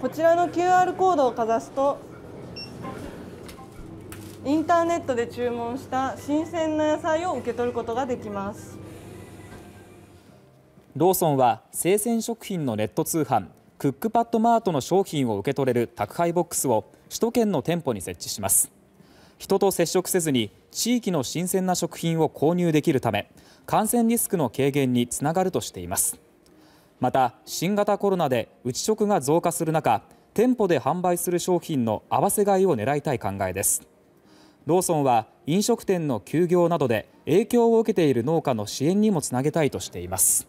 こちらの QR コードをかざすと、インターネットで注文した新鮮な野菜を受け取ることができます。ローソンは生鮮食品のネット通販クックパッドマートの商品を受け取れる宅配ボックスを首都圏の店舗に設置します。人と接触せずに地域の新鮮な食品を購入できるため、感染リスクの軽減につながるとしています。また、新型コロナで内食が増加する中、店舗で販売する商品の合わせ買いを狙いたい考えです。ローソンは飲食店の休業などで影響を受けている農家の支援にもつなげたいとしています。